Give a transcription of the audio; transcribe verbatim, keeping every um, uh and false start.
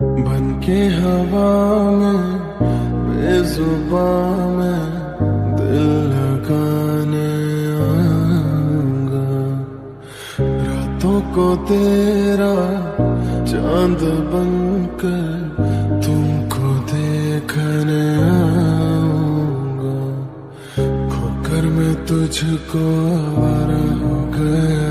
बन के हवा में बेजुबान में दिल लगाने आऊंगा, रातों को तेरा चांद बनकर तुमको देखने आऊंगा, खोकर में तुझको आवारा हो गया।